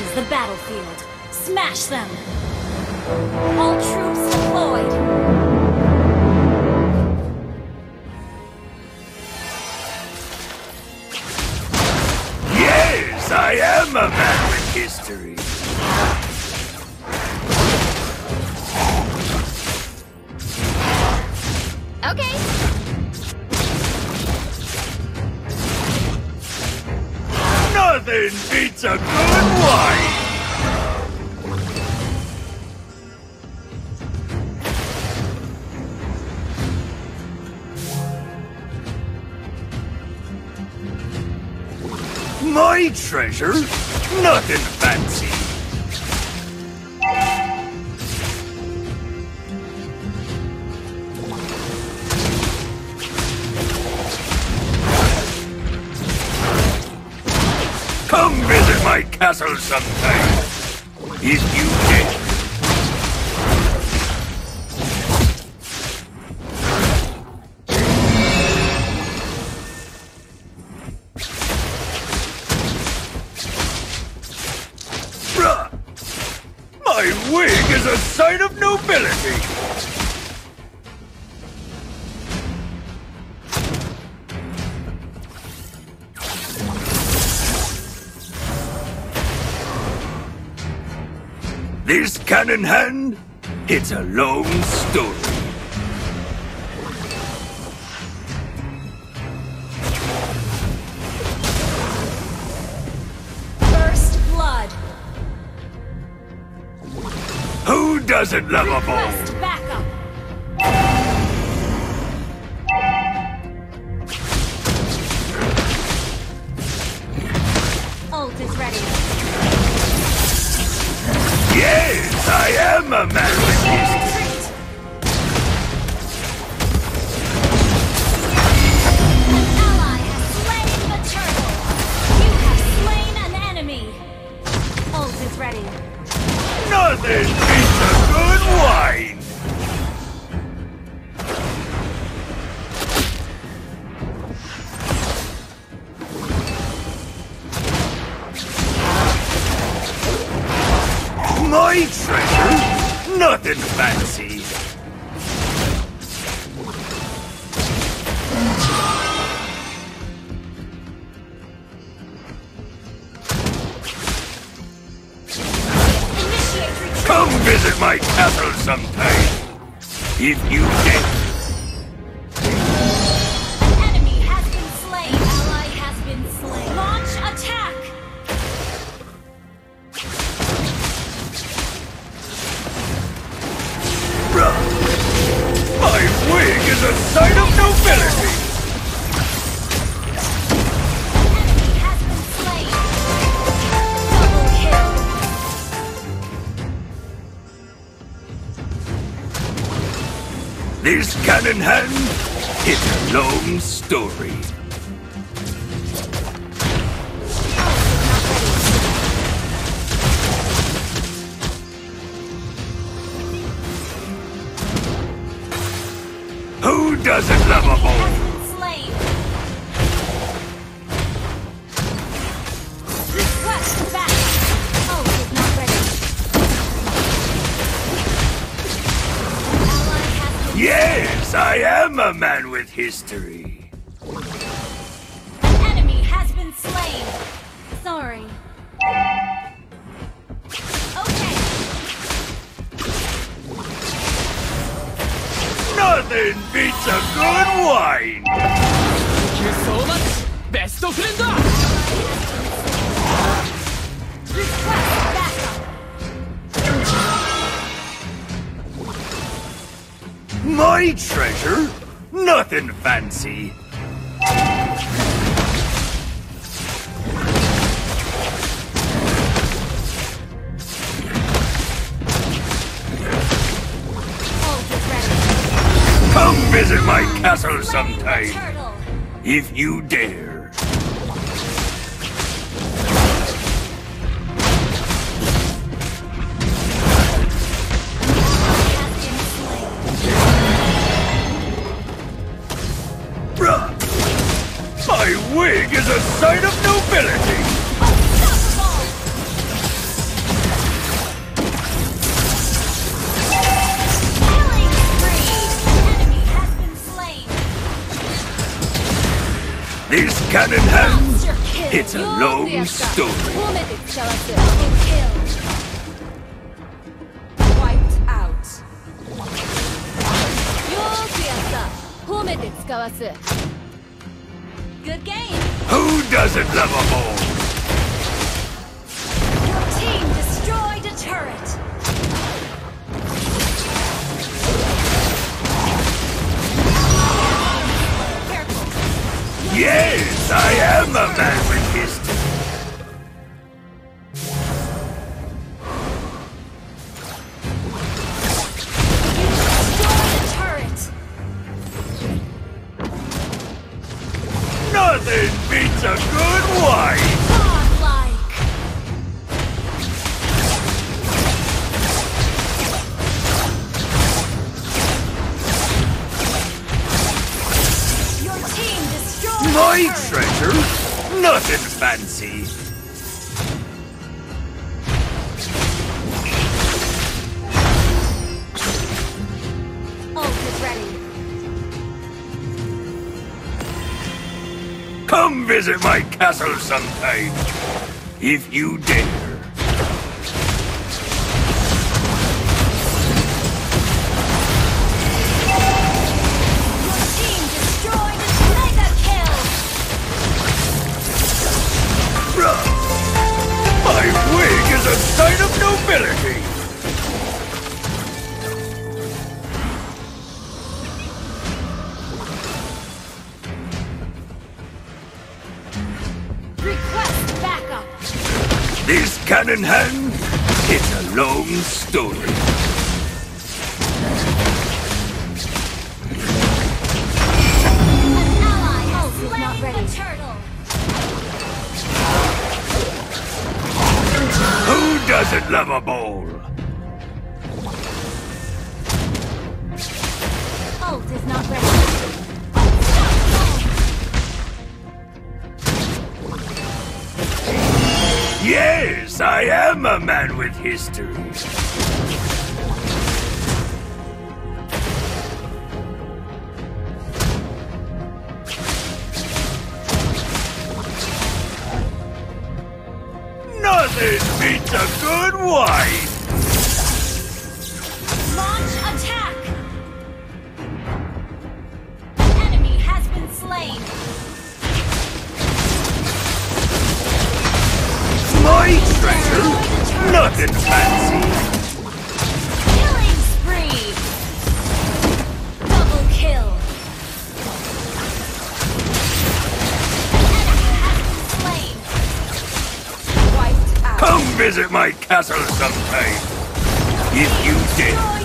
reaches the battlefield. Smash them! All troops deployed! I am a man with history. Okay. Nothing beats a good wine. My treasure? Nothing fancy. Come visit my castle sometime. If you dare. Sign of nobility! This cannon hand, it's a long story. Doesn't love a ball. Request backup. Ult is ready. Yes, I am a man with history. An ally has slain the turtle. You have slain an enemy. Ult is ready. Nothing. Wine. My treasure? Nothing fancy. Visit my castle sometime, if you can. An enemy has been slain. An ally has been slain. Launch attack! My wig is a sign of nobility! This cannon hand is a long story. Who doesn't love a ball? Yes, I am a man with history. An enemy has been slain. Sorry. Okay. Nothing beats a good wine. Thank you so much. Best of Linda. Request backup. My treasure? Nothing fancy. Come visit my castle sometime, if you dare. My wig is a sign of nobility! Unstoppable! This cannon has, it's a long story. Good game. Who doesn't love a ball? Your team destroyed a turret. Careful. Yes, I am a man with beats a good wife! Godlike! Your team destroyed my treasure! Nothing fancy! Come visit my castle sometime, if you dare. Your team destroyed a mega kill! Bruh! My wig is a sign of nobility! This cannon hand, it's a long story. An ally has slain the turtle. Who doesn't love a ball? Ult is not ready. Yes, I am a man with history. Nothing beats a good wine. Launch attack. The enemy has been slain. My treasure? Nothing fancy! Killing spree! Double kill! An enemy has been slain! Wiped out! Come visit my castle sometime! If you did!